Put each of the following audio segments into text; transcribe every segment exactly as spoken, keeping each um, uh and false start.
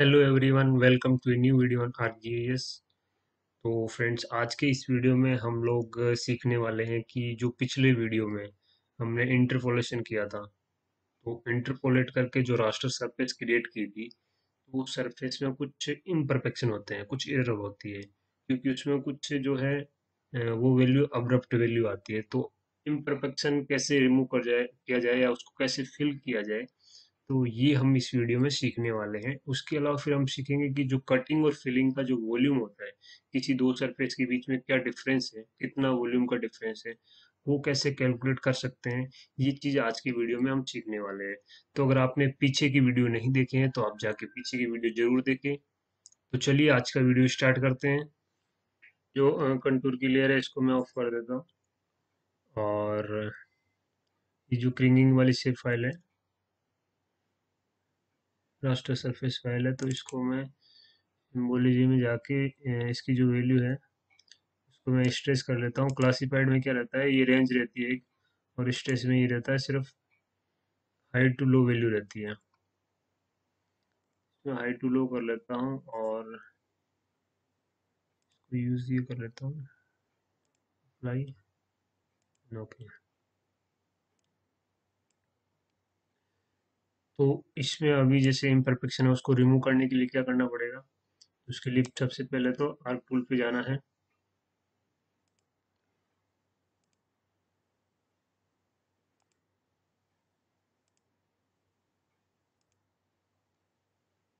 Hello everyone, welcome to a new video on RGS. तो friends, आज के इस वीडियो में हम लोग सीखने वाले हैं कि जो पिछले वीडियो में हमने इंटरपोलेशन किया था, तो इंटरपोलेट करके जो रास्टर सरफेस क्रिएट की थी, तो सरफेस में कुछ इम्परफेक्शन होते हैं, कुछ एरर होती है, क्योंकि उसमें कुछ जो है वो वैल्यू अब्रप्ट वैल्यू आती है। तो इम्परफेक्शन कैसे रिमूव कर जाए किया जाए या उसको कैसे फिल किया जाए, तो ये हम इस वीडियो में सीखने वाले हैं। उसके अलावा फिर हम सीखेंगे कि जो कटिंग और फिलिंग का जो वॉल्यूम होता है, किसी दो सरफेस के बीच में क्या डिफरेंस है, कितना वॉल्यूम का डिफरेंस है, वो कैसे कैलकुलेट कर सकते हैं। ये चीज़ आज की वीडियो में हम सीखने वाले हैं। तो अगर आपने पीछे की वीडियो नहीं देखे हैं तो आप जाके पीछे की वीडियो जरूर देखें। तो चलिए आज का वीडियो स्टार्ट करते हैं। जो कंटूर की लेयर है इसको मैं ऑफ कर देता हूँ, और ये जो क्रिंगिंग वाली शेप फाइल है, रास्टर सरफेस फाइल है, तो इसको मैं सिम्बोलॉजी में जाके इसकी जो वैल्यू है उसको मैं स्ट्रेस कर लेता हूँ। क्लासिफाइड में क्या रहता है, ये रेंज रहती है एक, और स्ट्रेस में ये रहता है सिर्फ हाई टू लो वैल्यू रहती है। इसमें हाई टू लो कर लेता हूँ और इसको यूज ये कर लेता हूँ, अप्लाई। ओके, तो इसमें अभी जैसे इम्परफेक्शन है उसको रिमूव करने के लिए क्या करना पड़ेगा, उसके लिए सबसे पहले तो आर्क टूल पे जाना है।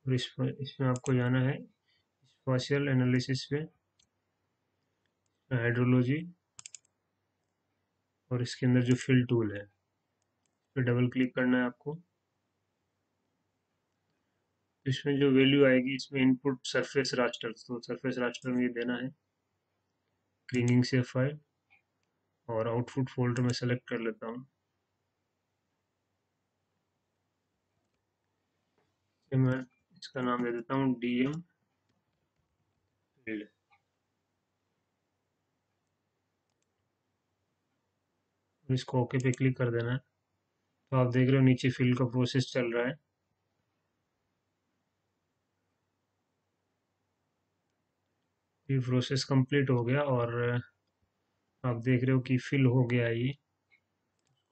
और इसमें इसमें आपको जाना है स्पेशियल एनालिसिस पे, हाइड्रोलॉजी, और इसके अंदर जो फिल टूल है इस पर डबल क्लिक करना है आपको। इसमें जो वैल्यू आएगी, इसमें इनपुट सरफेस रास्टर, तो सरफेस रास्टर में ये देना है क्लीनिंग से फाइल, और आउटपुट फोल्डर में सेलेक्ट कर लेता हूँ। मैं इसका नाम दे देता हूँ डीएम फील्ड। इसको ओके पे क्लिक कर देना है। तो आप देख रहे हो नीचे फिल का प्रोसेस चल रहा है। ये प्रोसेस कंप्लीट हो गया और आप देख रहे हो कि फिल हो गया है। ये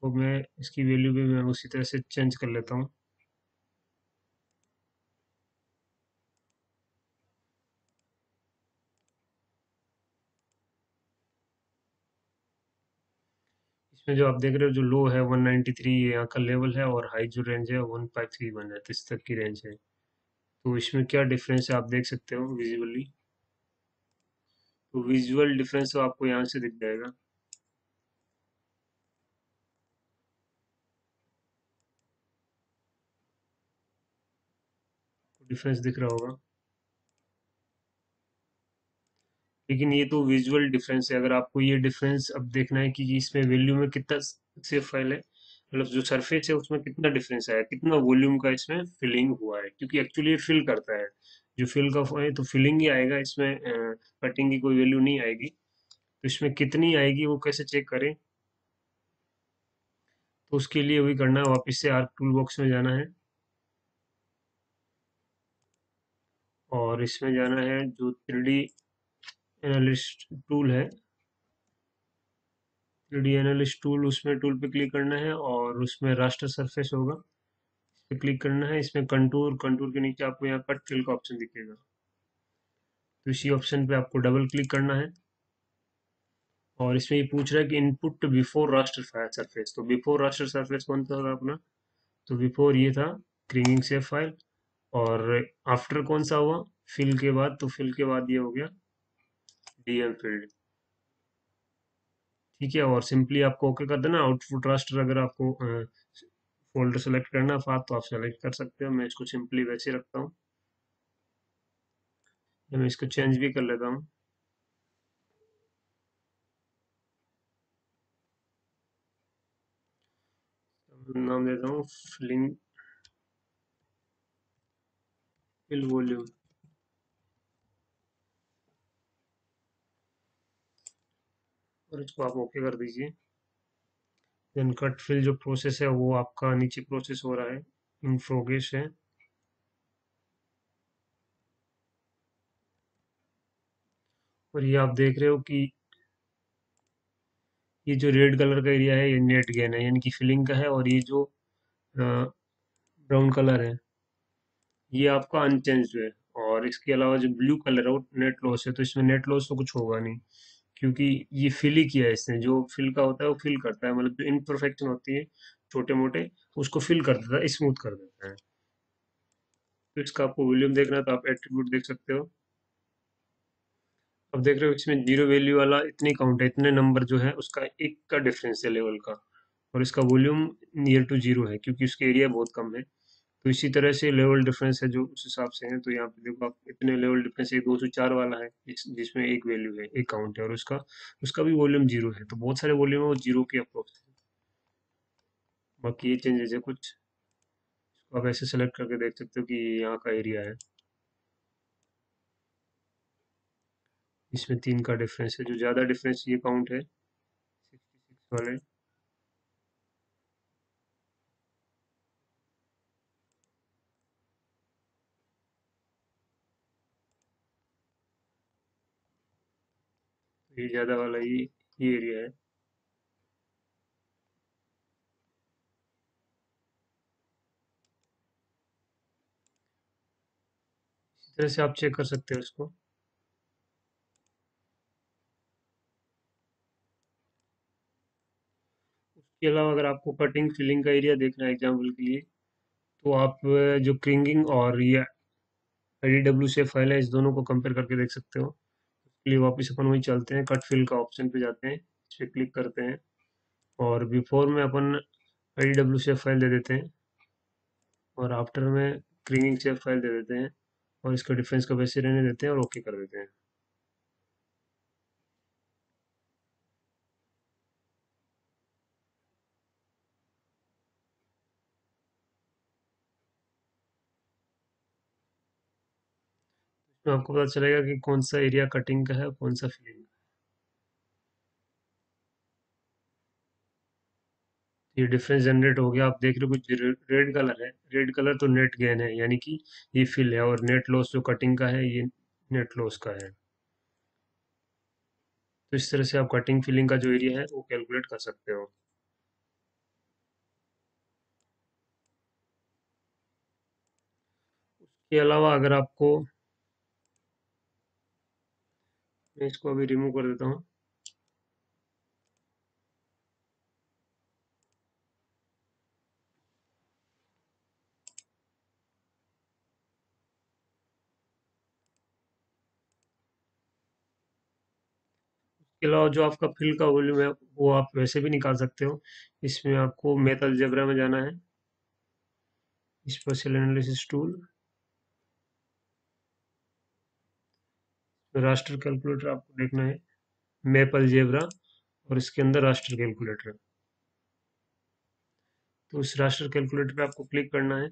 तो मैं इसकी वैल्यू भी मैं उसी तरह से चेंज कर लेता हूँ। इसमें जो आप देख रहे हो जो लो है वन नाइन्टी थ्री, ये यहाँ का लेवल है, और हाई जो रेंज है वन फाइव थ्री वन है, इस तक की रेंज है। तो इसमें क्या डिफरेंस है आप देख सकते हो विजुअली। तो विजुअल डिफरेंस तो आपको यहाँ से दिख जाएगा। डिफरेंस दिख रहा होगा, लेकिन ये तो विजुअल डिफरेंस है। अगर आपको ये डिफरेंस अब देखना है कि इसमें वैल्यू में कितना से फाइल है, मतलब जो सरफेस है उसमें कितना डिफरेंस आया, कितना वॉल्यूम का इसमें फिलिंग हुआ है, क्योंकि एक्चुअली ये फिल करता है। जो फिल का है तो फिलिंग ही आएगा, इसमें कटिंग की कोई वैल्यू नहीं आएगी। तो इसमें कितनी आएगी वो कैसे चेक करें, तो उसके लिए वही करना है, वापस से आर्क टूल बॉक्स में जाना है, और इसमें जाना है जो थ्री डी एनालिस्ट टूल है, थ्री डी एनालिस्ट टूल, उसमें टूल पे क्लिक करना है, और उसमें रास्टर सरफेस होगा, इस पे क्लिक करना है। इसमें कंटूर, कंटूर के नीचे आपको यहाँ कट फिल का ऑप्शन दिखेगा, तो इसी ऑप्शन पे आपको डबल क्लिक करना है। और इसमें ये पूछ रहा है कि इनपुट बिफोर रास्टर सरफेस, तो बिफोर रास्टर सरफेस कौन सा था अपना, तो बिफोर ये था क्रिंगिंग सेव फाइल, और आफ्टर कौन सा हुआ, फिल के बाद, तो फिल के बाद ये हो गया डीएम फील्ड, ठीक है। और सिंपली आपको ओके कर देना। आउटपुट रास्टर अगर आपको फोल्डर सेलेक्ट करना है तो आप सेलेक्ट कर सकते हो। मैं इसको सिंपली वैसे रखता हूँ, मैं इसको चेंज भी कर लेता हूँ। नाम देता हूँ फिलिंग फिल वॉल्यूम। और इसको आप ओके कर दीजिए। देन कट फिल जो प्रोसेस है वो आपका नीचे प्रोसेस हो रहा है, इन प्रोग्रेस है। और ये आप देख रहे हो कि ये जो रेड कलर का एरिया है ये नेट गेन है यानी कि फिलिंग का है, और ये जो ब्राउन कलर है ये आपका अनचेंज है, और इसके अलावा जो ब्लू कलर है वो नेट लॉस है। तो इसमें नेट लॉस तो कुछ होगा नहीं क्योंकि ये फिल ही किया है इसने, जो फिल का होता है वो फिल करता है, मतलब जो इम्परफेक्शन होती है छोटे मोटे उसको फिल कर देता है, स्मूथ कर देता है। तो इसका आपको वॉल्यूम देखना है तो आप एट्रीब्यूट देख सकते हो। अब देख रहे हो इसमें जीरो वैल्यू वाला इतनी काउंट है, इतने नंबर जो है उसका एक का डिफरेंस है लेवल का, और इसका वॉल्यूम नियर टू जीरो है क्योंकि उसके एरिया बहुत कम है। तो इसी तरह से लेवल डिफरेंस है जो उस हिसाब से है। तो यहाँ पे देखो आप इतने लेवल डिफरेंस है, दो सौ चार वाला है जिसमें एक वैल्यू है, एक काउंट है, और उसका उसका भी वॉल्यूम जीरो है। तो बहुत सारे वॉल्यूम है वो जीरो के अप्रोक्स है। बाकी ये चेंजेस है कुछ, आप ऐसे सेलेक्ट करके देख सकते हो कि यहाँ का एरिया है, इसमें तीन का डिफरेंस है, जो ज्यादा डिफरेंस ये काउंट है छियासठ वाले, ये ज्यादा वाला ये ये एरिया है। इसी तरह से आप चेक कर सकते हो इसको। उसके अलावा अगर आपको कटिंग फिलिंग का एरिया देखना है एग्जाम्पल के लिए, तो आप जो क्रिंगिंग और ये आईडब्ल्यू से फाइल है इस दोनों को कंपेयर करके देख सकते हो। लिए वापस अपन वही चलते हैं, कट फिल का ऑप्शन पे जाते हैं, इस पर क्लिक करते हैं और बिफोर में अपन आई डब्ल्यू सेफ फाइल दे देते हैं और आफ्टर में क्रिंगिंग सेफ फाइल दे देते हैं और इसका डिफरेंस का वैसे रहने देते हैं और ओके कर देते हैं। आपको पता चलेगा कि कौन सा एरिया कटिंग का है और कौन सा फिलिंग का है। ये डिफरेंस जनरेट हो गया, आप देख रहे हो कुछ रेड कलर है, रेड कलर तो नेट गेन है यानी कि ये फिल है, और नेट लॉस जो कटिंग का है ये नेट लॉस का है। तो इस तरह से आप कटिंग फिलिंग का जो एरिया है वो कैलकुलेट कर सकते हो। उसके अलावा अगर आपको, मैं इसको अभी रिमूव कर देता हूँ, इसके अलावा जो आपका फिल का वॉल्यूम है वो आप वैसे भी निकाल सकते हो। इसमें आपको मैथ अलजेब्रा में जाना है, special analysis tool, raster calculator आपको देखना है, मैप अलजेब्रा, और इसके अंदर रास्टर कैलकुलेटर। तो इस रास्टर कैलकुलेटर पे आपको क्लिक करना है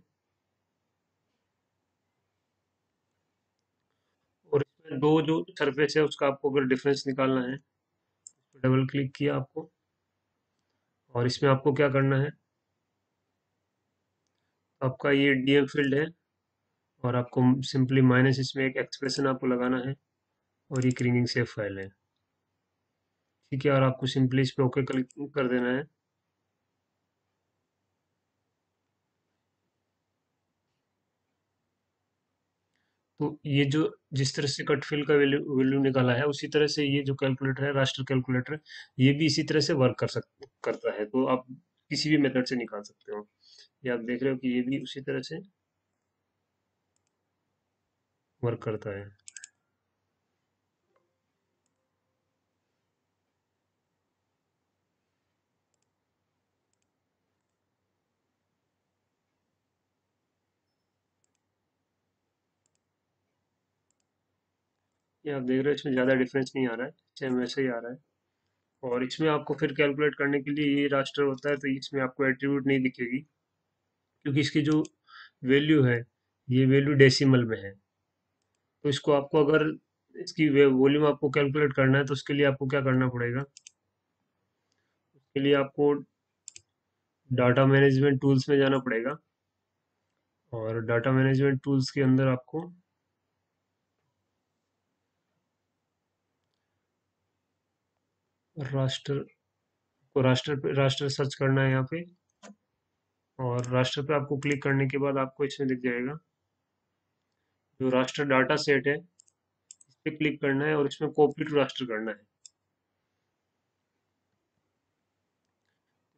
और इसमें दो जो सरफेस है उसका आपको अगर डिफरेंस निकालना है, डबल क्लिक किया आपको, और इसमें आपको क्या करना है, आपका ये डीएम फील्ड है और आपको सिंपली माइनस इसमें एक एक्सप्रेशन आपको लगाना है और ये क्रिंगिंग सेफ फाइल है, ठीक है। और आपको सिंपली इस पर ओके कर देना है। तो ये जो जिस तरह से कट फिल का वैल्यू निकाला है उसी तरह से ये जो कैलकुलेटर है रास्टर कैलकुलेटर, ये भी इसी तरह से वर्क कर सकते करता है। तो आप किसी भी मेथड से निकाल सकते हो। ये आप देख रहे हो कि ये भी उसी तरह से वर्क करता है। ये आप देख रहे हो इसमें ज़्यादा डिफरेंस नहीं आ रहा है, सेम वैसे ही आ रहा है। और इसमें आपको फिर कैलकुलेट करने के लिए ये रास्टर होता है, तो इसमें आपको एट्रीब्यूट नहीं दिखेगी क्योंकि इसकी जो वैल्यू है ये वैल्यू डेसिमल में है। तो इसको आपको अगर इसकी वॉल्यूम आपको कैलकुलेट करना है तो उसके लिए आपको क्या करना पड़ेगा, उसके लिए आपको डाटा मैनेजमेंट टूल्स में जाना पड़ेगा और डाटा मैनेजमेंट टूल्स के अंदर आपको रास्टर को रास्टर पे रास्टर सर्च करना है यहाँ पे, और रास्टर पे आपको क्लिक करने के बाद आपको इसमें दिख जाएगा जो रास्टर डाटा सेट है, इस पे क्लिक करना है और इसमें कॉपी टू रास्टर करना है।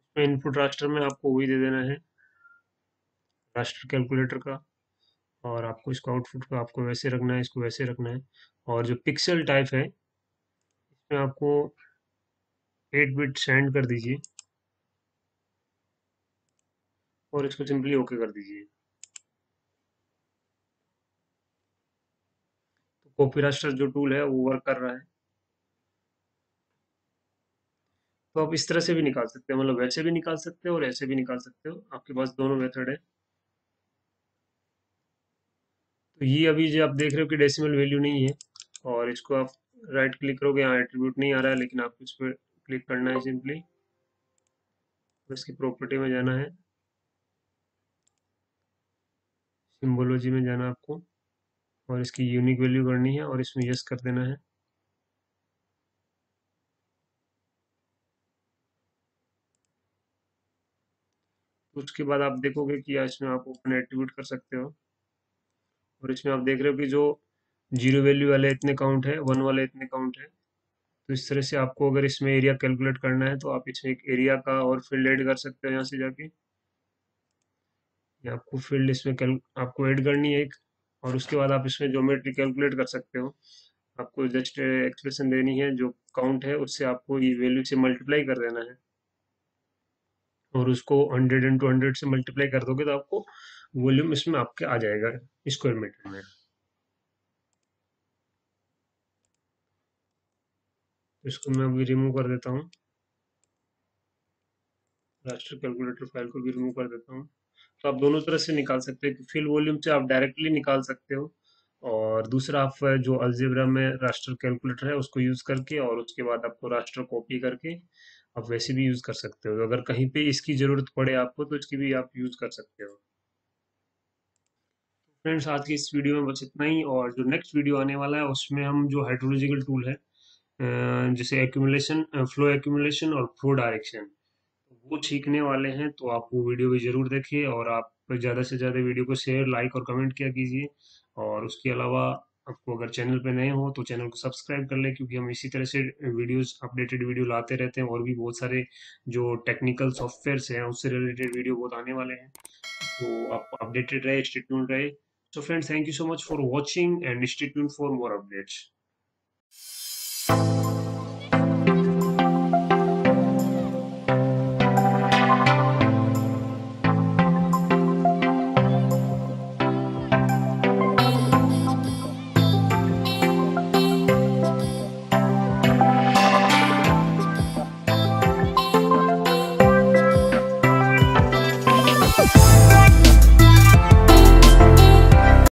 इसमें इनपुट रास्टर में आपको वही दे देना है रास्टर कैलकुलेटर का, और आपको इसको आउटपुट का आपको वैसे रखना है, इसको वैसे रखना है। और जो पिक्सल टाइप है इसमें आपको एट बिट सेंड कर दीजिए और इसको सिंपली ओके कर दीजिए। तो कॉपी रास्टर जो टूल है वो वर्क कर रहा है। तो आप इस तरह से भी निकाल सकते हो, मतलब वैसे भी निकाल सकते हो और ऐसे भी निकाल सकते हो, आपके पास दोनों मेथड है। तो ये अभी जो आप देख रहे हो कि डेसिमल वैल्यू नहीं है, और इसको आप राइट क्लिक करोगे, यहाँ एट्रीब्यूट नहीं आ रहा है लेकिन आपको इस पर क्लिक करना है सिंपली, तो इसकी प्रॉपर्टी में जाना है, सिंबोलॉजी में जाना आपको, और इसकी यूनिक वैल्यू करनी है और इसमें यस कर देना है। उसके बाद आप देखोगे कि इसमें आप ओपन एट्रीब्यूट कर सकते हो, और इसमें आप देख रहे हो कि जो जीरो वैल्यू वाले इतने काउंट है, वन वाले इतने काउंट है। तो इस तरह से आपको अगर इसमें एरिया कैलकुलेट करना है तो आप इसमें एक एरिया का और फील्ड ऐड कर सकते हो यहाँ से जाके, या आपको फील्ड इसमें आपको ऐड करनी है एक, और उसके बाद आप इसमें ज्योमेट्री कैलकुलेट कर सकते हो। आपको जस्ट एक्सप्रेशन देनी है, जो काउंट है उससे आपको ये वैल्यू से मल्टीप्लाई कर देना है, और उसको हंड्रेड इंटू हंड्रेड से मल्टीप्लाई कर दोगे तो आपको वॉल्यूम इसमें आपके आ जाएगा स्क्वायर मीटर में। इसको मैं अभी रिमूव कर देता हूँ, रास्टर कैलकुलेटर फाइल को भी रिमूव कर देता हूँ। तो आप दोनों तरह से निकाल सकते हो, फिल वॉल्यूम से आप डायरेक्टली निकाल सकते हो, और दूसरा आप जो अलजेब्रा में रास्टर कैलकुलेटर है उसको यूज करके, और उसके बाद आपको रास्टर कॉपी करके आप वैसे भी यूज कर सकते हो। अगर कहीं पे इसकी जरूरत पड़े आपको तो इसकी भी आप यूज कर सकते हो। फ्रेंड्स, आज की इस वीडियो में बस इतना ही, और जो नेक्स्ट वीडियो आने वाला है उसमें हम जो हाइड्रोलॉजिकल टूल है जैसे एक्यूमुलेशन, फ्लो एक्यूमुलेशन और फ्लो डायरेक्शन, वो सीखने वाले हैं। तो आप वो वीडियो भी जरूर देखिए, और आप ज़्यादा से ज़्यादा वीडियो को शेयर, लाइक और कमेंट किया कीजिए। और उसके अलावा आपको अगर चैनल पे नए हो तो चैनल को सब्सक्राइब कर ले, क्योंकि हम इसी तरह से वीडियोस, अपडेटेड वीडियो लाते रहते हैं, और भी बहुत सारे जो टेक्निकल सॉफ्टवेयर्स हैं उससे रिलेटेड वीडियो बहुत आने वाले हैं। तो आप अपडेटेड रहे, स्टे ट्यून्ड रहे। So friends, thank you so much for watching and stay tuned for more updates.